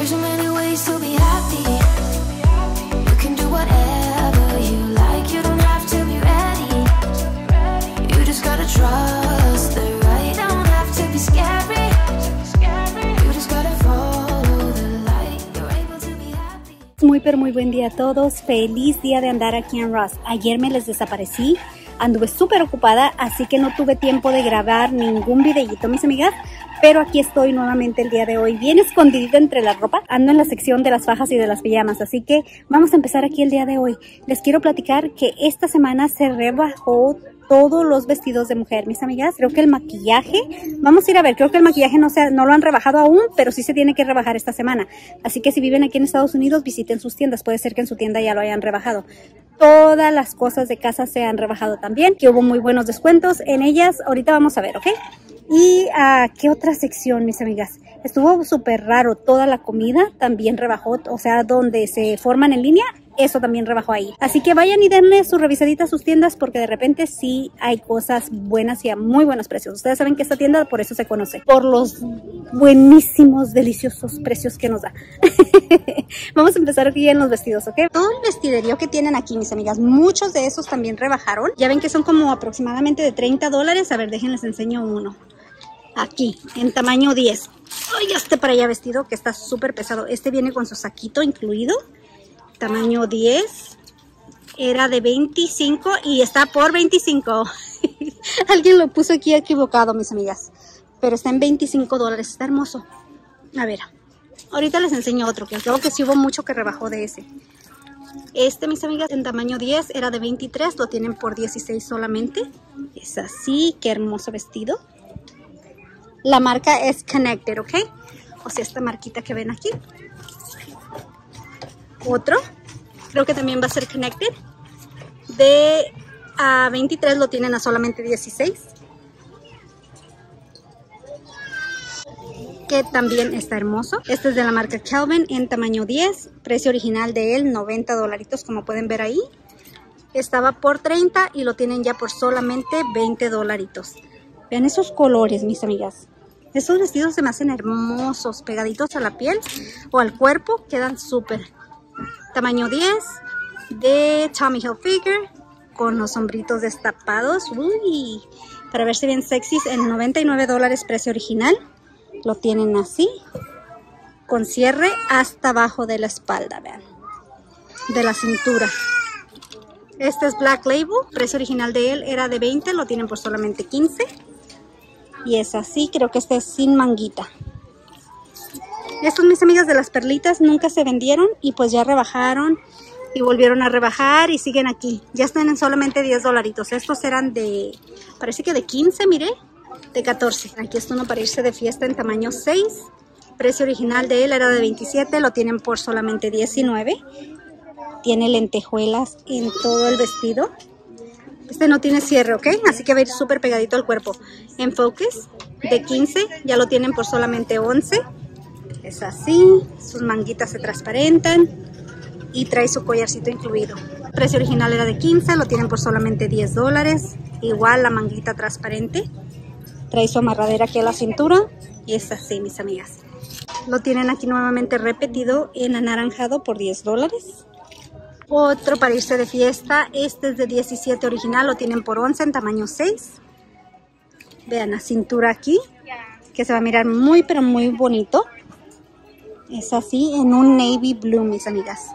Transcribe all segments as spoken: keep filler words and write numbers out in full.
There's so many ways to be happy. You can do whatever you like. You don't have to be ready. You just gotta trust the right. Don't have to be scary. You just gotta follow the light. You're able to be happy. Muy pero muy buen día a todos. Feliz día de andar aquí en Ross. Ayer me les desaparecí. Anduve súper ocupada, así que no tuve tiempo de grabar ningún videíto, mis amigas. Pero aquí estoy nuevamente el día de hoy, bien escondidita entre la ropa. Ando en la sección de las fajas y de las pijamas, así que vamos a empezar aquí el día de hoy. Les quiero platicar que esta semana se rebajó todos los vestidos de mujer, mis amigas. Creo que el maquillaje, vamos a ir a ver, creo que el maquillaje no, se, no lo han rebajado aún, pero sí se tiene que rebajar esta semana. Así que si viven aquí en Estados Unidos, visiten sus tiendas, puede ser que en su tienda ya lo hayan rebajado. Todas las cosas de casa se han rebajado también, que hubo muy buenos descuentos en ellas. Ahorita vamos a ver, ¿ok? Y uh, ¿qué otra sección, mis amigas? Estuvo súper raro, toda la comida también rebajó, o sea, donde se forman en línea, eso también rebajó ahí. Así que vayan y denle su revisadita a sus tiendas, porque de repente sí hay cosas buenas y a muy buenos precios. Ustedes saben que esta tienda por eso se conoce, por los buenísimos, deliciosos precios que nos da. Vamos a empezar aquí en los vestidos, ¿ok? Todo el vestiderío que tienen aquí, mis amigas, muchos de esos también rebajaron. Ya ven que son como aproximadamente de treinta dólares. A ver, déjenles enseño uno. Aquí, en tamaño diez. Oye, este para allá vestido que está súper pesado. Este viene con su saquito incluido. Tamaño diez. Era de veinticinco y está por veinticinco. Alguien lo puso aquí equivocado, mis amigas. Pero está en veinticinco dólares. Está hermoso. A ver, ahorita les enseño otro, que creo que sí hubo mucho que rebajó de ese. Este, mis amigas, en tamaño diez, era de veintitrés, lo tienen por dieciséis solamente. Es así, qué hermoso vestido. La marca es Connected, ¿ok? O sea, esta marquita que ven aquí. Otro, creo que también va a ser Connected. De a veintitrés lo tienen a solamente dieciséis. Que también está hermoso. Este es de la marca Calvin en tamaño diez. Precio original de él, noventa dolaritos, como pueden ver ahí. Estaba por treinta y lo tienen ya por solamente veinte dolaritos. Vean esos colores, mis amigas. Esos vestidos se me hacen hermosos, pegaditos a la piel o al cuerpo. Quedan súper. Tamaño diez de Tommy Hilfiger con los sombritos destapados. Uy, para verse bien sexys en noventa y nueve dólares, precio original. Lo tienen así, con cierre hasta abajo de la espalda, vean, de la cintura. Este es Black Label, precio original de él era de veinte, lo tienen por solamente quince. Y es así, creo que este es sin manguita. Estos, mis amigas, de las perlitas nunca se vendieron y pues ya rebajaron y volvieron a rebajar y siguen aquí. Ya están en solamente diez dolaritos. Estos eran de, parece que de quince, miré. De catorce. Aquí está uno para irse de fiesta en tamaño seis. Precio original de él era de veintisiete. Lo tienen por solamente diecinueve. Tiene lentejuelas en todo el vestido. Este no tiene cierre, ¿ok? Así que va a ir súper pegadito al cuerpo. En Focus de quince. Ya lo tienen por solamente once. Es así. Sus manguitas se transparentan. Y trae su collarcito incluido. Precio original era de quince. Lo tienen por solamente diez dólares. Igual la manguita transparente. Trae su amarradera aquí a la cintura. Y es así, mis amigas. Lo tienen aquí nuevamente repetido en anaranjado por diez dólares. Otro para irse de fiesta. Este es de diecisiete original. Lo tienen por once en tamaño seis. Vean la cintura aquí. Que se va a mirar muy, pero muy bonito. Es así en un navy blue, mis amigas.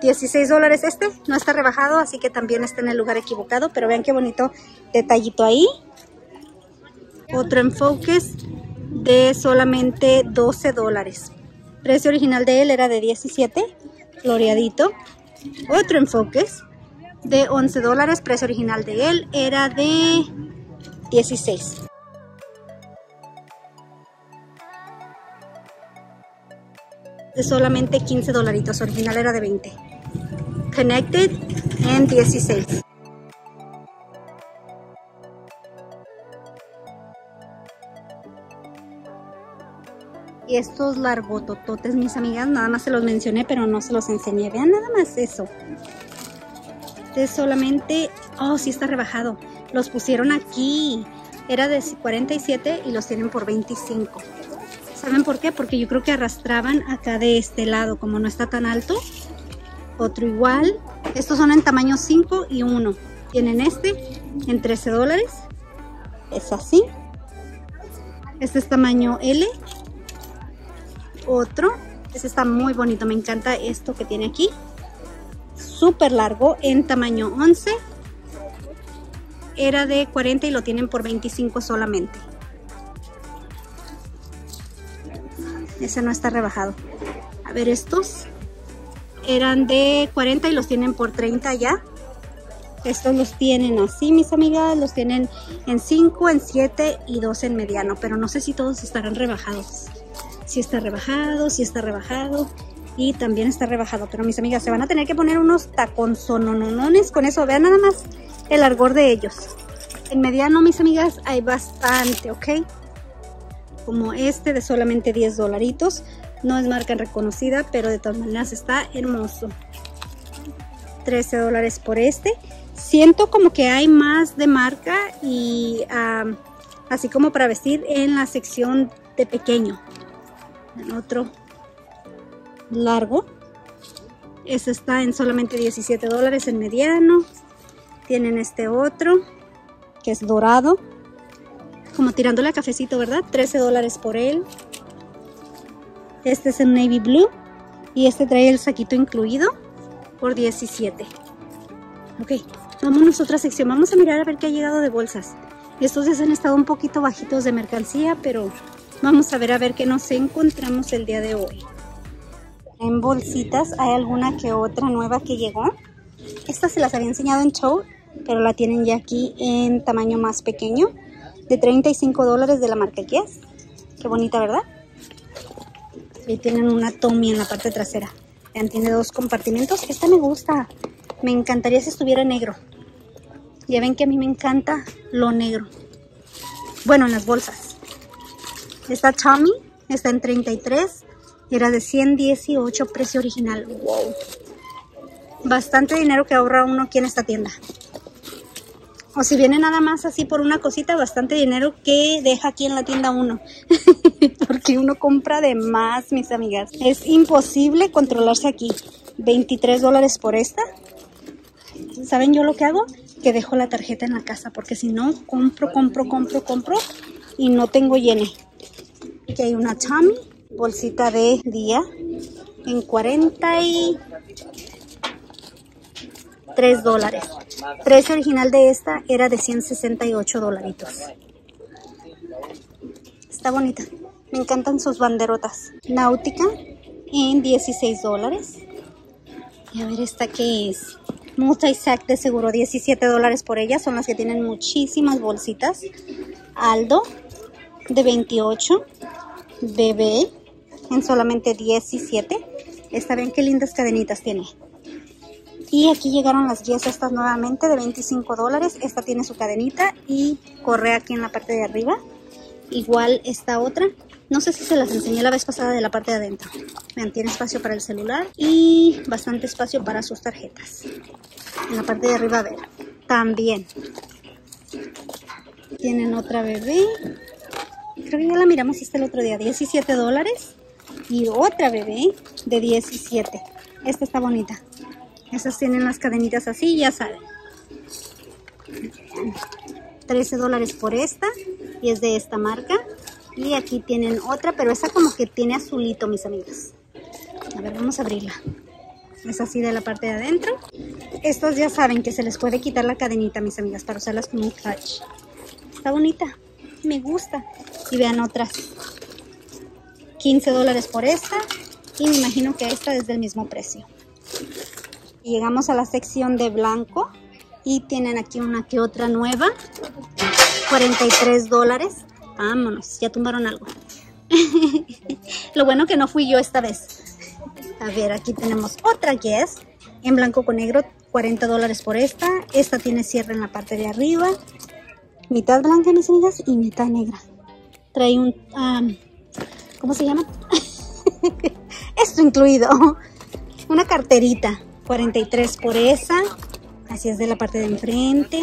dieciséis dólares este. No está rebajado, así que también está en el lugar equivocado. Pero vean qué bonito detallito ahí. Otro enfoques de solamente doce dólares. Precio original de él era de diecisiete, floreadito. Otro enfoques de once dólares. Precio original de él era de dieciséis. De solamente quince dolaritos. Original era de veinte. Connected en dieciséis. Y estos largotototes, mis amigas, nada más se los mencioné, pero no se los enseñé. Vean nada más eso. Este solamente... Oh, sí está rebajado. Los pusieron aquí. Era de cuarenta y siete y los tienen por veinticinco. ¿Saben por qué? Porque yo creo que arrastraban acá de este lado, como no está tan alto. Otro igual. Estos son en tamaño cinco y uno. Tienen este en trece dólares. Es así. Este es tamaño L. Otro. Este está muy bonito. Me encanta esto que tiene aquí. Súper largo. En tamaño once. Era de cuarenta y lo tienen por veinticinco solamente. Ese no está rebajado. A ver, estos eran de cuarenta y los tienen por treinta ya. Estos los tienen así, mis amigas. Los tienen en cinco, en siete y dos en mediano. Pero no sé si todos estarán rebajados. Si está rebajado, si está rebajado. Y también está rebajado. Pero, mis amigas, se van a tener que poner unos taconzononones con eso. Vean nada más el largor de ellos. En mediano, mis amigas, hay bastante, ¿ok? Como este de solamente diez dolaritos. No es marca reconocida, pero de todas maneras está hermoso. trece dólares por este. Siento como que hay más de marca y um, así como para vestir en la sección de pequeño. En otro largo. Este está en solamente diecisiete dólares en mediano. Tienen este otro que es dorado, como tirándole a cafecito, ¿verdad? trece dólares por él. Este es en navy blue y este trae el saquito incluido por diecisiete. Ok, vámonos a otra sección. Vamos a mirar a ver qué ha llegado de bolsas. Estos ya han estado un poquito bajitos de mercancía, pero vamos a ver a ver qué nos encontramos el día de hoy. En bolsitas hay alguna que otra nueva que llegó. Esta se las había enseñado en show, pero la tienen ya aquí en tamaño más pequeño. De treinta y cinco dólares de la marca Kias. Qué bonita, ¿verdad? Y tienen una Tommy en la parte trasera. Vean, tiene dos compartimentos. Esta me gusta. Me encantaría si estuviera negro. Ya ven que a mí me encanta lo negro. Bueno, en las bolsas. Esta Tommy está en treinta y tres. Y era de ciento dieciocho, precio original. ¡Wow! Bastante dinero que ahorra uno aquí en esta tienda. O si viene nada más así por una cosita, bastante dinero que deja aquí en la tienda uno. Porque uno compra de más, mis amigas. Es imposible controlarse aquí. veintitrés dólares por esta. ¿Saben yo lo que hago? Que dejo la tarjeta en la casa. Porque si no, compro, compro, compro, compro. Y no tengo llene. Aquí hay una Tommy. Bolsita de día. En cuarenta y tres dólares. Precio original de esta era de ciento sesenta y ocho dolaritos. Está bonita. Me encantan sus banderotas. Náutica en dieciséis dólares. Y a ver esta que es. Multisac de seguro. diecisiete dólares por ella. Son las que tienen muchísimas bolsitas. Aldo de veintiocho. Bebé en solamente diecisiete. Está bien, qué lindas cadenitas tiene. Y aquí llegaron las guías estas nuevamente de veinticinco dólares. Esta tiene su cadenita y correa aquí en la parte de arriba. Igual esta otra. No sé si se las enseñé la vez pasada de la parte de adentro. Vean, tiene espacio para el celular y bastante espacio para sus tarjetas. En la parte de arriba, a ver, también. Tienen otra bebé. Creo que ya la miramos este el otro día. diecisiete dólares. Y otra bebé de diecisiete. Esta está bonita. Esas tienen las cadenitas así, ya saben. trece dólares por esta. Y es de esta marca. Y aquí tienen otra, pero esa como que tiene azulito, mis amigas. A ver, vamos a abrirla. Es así de la parte de adentro. Estas ya saben que se les puede quitar la cadenita, mis amigas, para usarlas como un clutch. Está bonita. Me gusta. Y vean otras. quince dólares por esta. Y me imagino que esta es del mismo precio. Llegamos a la sección de blanco y tienen aquí una que otra nueva. cuarenta y tres dólares. Vámonos, ya tumbaron algo. Lo bueno que no fui yo esta vez. A ver, aquí tenemos otra Guess en blanco con negro. cuarenta dólares por esta. Esta tiene cierre en la parte de arriba. Mitad blanca, mis amigas, y mitad negra. Trae un... Um, ¿cómo se llama? Esto incluido. Una carterita. cuarenta y tres por esa, así es de la parte de enfrente.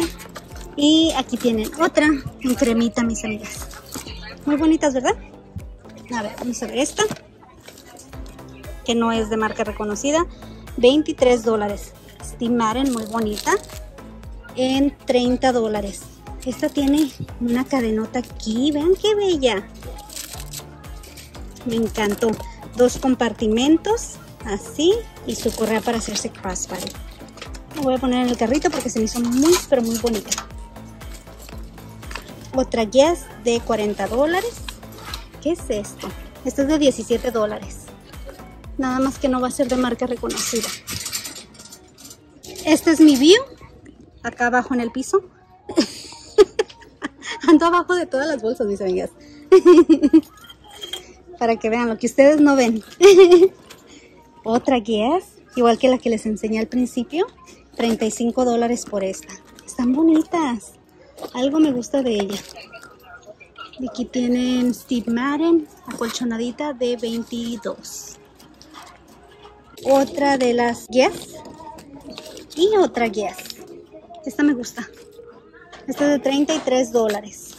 Y aquí tienen otra en cremita, mis amigas. Muy bonitas, ¿verdad? A ver, vamos a ver esta, que no es de marca reconocida. veintitrés dólares. Stimaren, muy bonita. En treinta dólares. Esta tiene una cadenota aquí. Vean qué bella. Me encantó. Dos compartimentos. Así. Y su correa para hacerse crossbody. Lo voy a poner en el carrito porque se me hizo muy, pero muy bonita. Otra Yes de cuarenta dólares. ¿Qué es esto? Esto es de diecisiete dólares. Nada más que no va a ser de marca reconocida. Este es mi bio. Acá abajo en el piso. Ando abajo de todas las bolsas, mis amigas. Para que vean lo que ustedes no ven. Otra Guess, igual que la que les enseñé al principio. treinta y cinco dólares por esta. Están bonitas. Algo me gusta de ella. Y aquí tienen Steve Madden, acolchonadita de veintidós. Otra de las Guess. Y otra Guess. Esta me gusta. Esta es de treinta y tres dólares.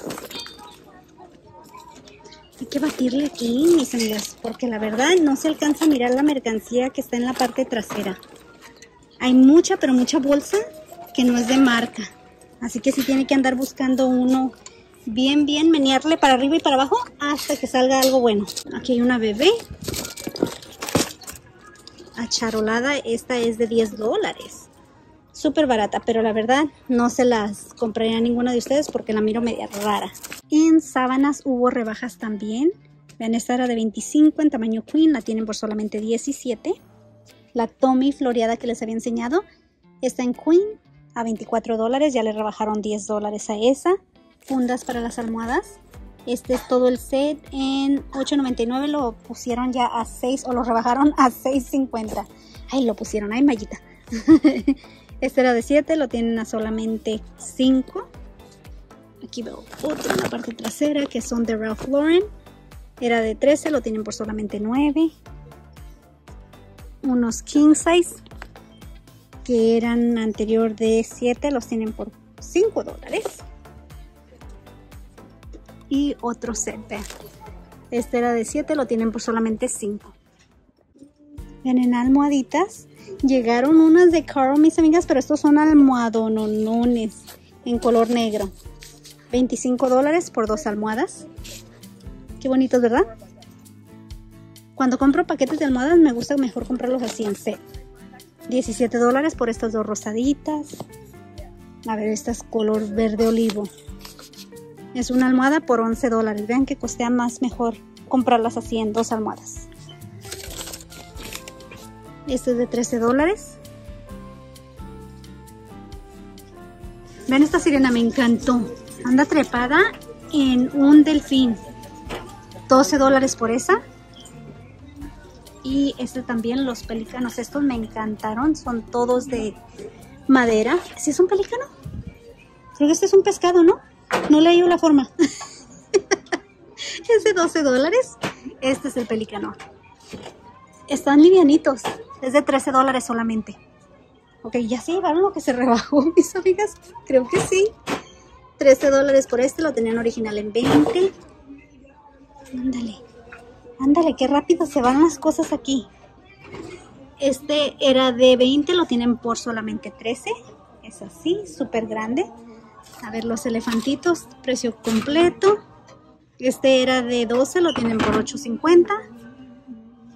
Hay que batirle aquí, mis amigas, porque la verdad no se alcanza a mirar la mercancía que está en la parte trasera. Hay mucha, pero mucha bolsa que no es de marca. Así que sí tiene que andar buscando uno bien, bien, menearle para arriba y para abajo hasta que salga algo bueno. Aquí hay una bebé acharolada. Esta es de diez dólares. Súper barata, pero la verdad no se las compraría a ninguna de ustedes porque la miro media rara. En sábanas hubo rebajas también. Vean, esta era de veinticinco en tamaño queen, la tienen por solamente diecisiete. La Tommy floreada que les había enseñado está en queen a veinticuatro dólares, ya le rebajaron diez dólares a esa. Fundas para las almohadas. Este es todo el set en ocho noventa y nueve, lo pusieron ya a seis o lo rebajaron a seis cincuenta. Ay, lo pusieron, ay, Mayita. Este era de siete, lo tienen a solamente cinco. Aquí veo otra en la parte trasera que son de Ralph Lauren. Era de trece, lo tienen por solamente nueve. Unos king size que eran anterior de siete, los tienen por cinco dólares. Y otro set. Este era de siete, lo tienen por solamente cinco. Vean, en almohaditas. Llegaron unas de Carl, mis amigas, pero estos son almohadonones en color negro. veinticinco dólares por dos almohadas. Qué bonitos, ¿verdad? Cuando compro paquetes de almohadas me gusta mejor comprarlos así en set. diecisiete dólares por estas dos rosaditas. A ver, esta es color verde olivo. Es una almohada por once dólares. Vean que costea más mejor comprarlas así en dos almohadas. Este es de trece dólares. Vean esta sirena, me encantó. Anda trepada en un delfín. doce dólares por esa. Y este también, los pelícanos. Estos me encantaron. Son todos de madera. ¿Sí es un pelícano? Creo que este es un pescado, ¿no? No le hallo la forma. Es de doce dólares. Este es el pelícano. Están livianitos. Es de trece dólares solamente. Ok, ya se llevaron lo que se rebajó, mis amigas. Creo que sí. trece dólares por este. Lo tenían original en veinte. Ándale. Ándale, qué rápido se van las cosas aquí. Este era de veinte. Lo tienen por solamente trece. Es así, súper grande. A ver, los elefantitos. Precio completo. Este era de doce. Lo tienen por ocho cincuenta.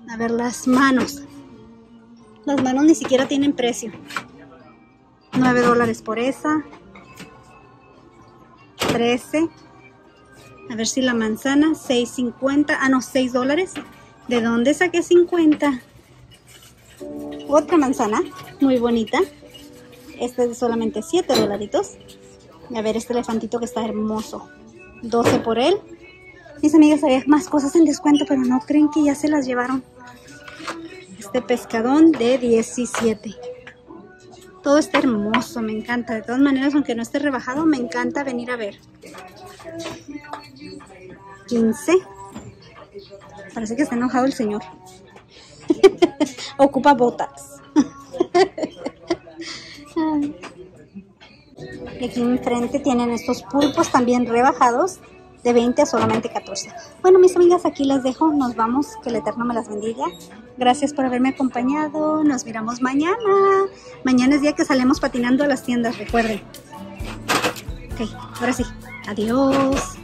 A ver, las manos. Las manos ni siquiera tienen precio. nueve dólares por esa. trece. A ver si la manzana. seis cincuenta. Ah, no, seis dólares. ¿De dónde saqué cincuenta? Otra manzana. Muy bonita. Esta es de solamente siete dolaritos. A ver, este elefantito que está hermoso. doce por él. Mis amigas, había más cosas en descuento, pero no creen que ya se las llevaron. Este pescadón de diecisiete. Todo está hermoso, me encanta. De todas maneras, aunque no esté rebajado, me encanta venir a ver. quince. Parece que está enojado el señor. Ocupa botas. Aquí enfrente tienen estos pulpos también rebajados. de veinte a solamente catorce. Bueno, mis amigas, aquí las dejo. Nos vamos. Que el Eterno me las bendiga. Gracias por haberme acompañado. Nos miramos mañana. Mañana es día que salimos patinando a las tiendas, recuerden. Ok, ahora sí. Adiós.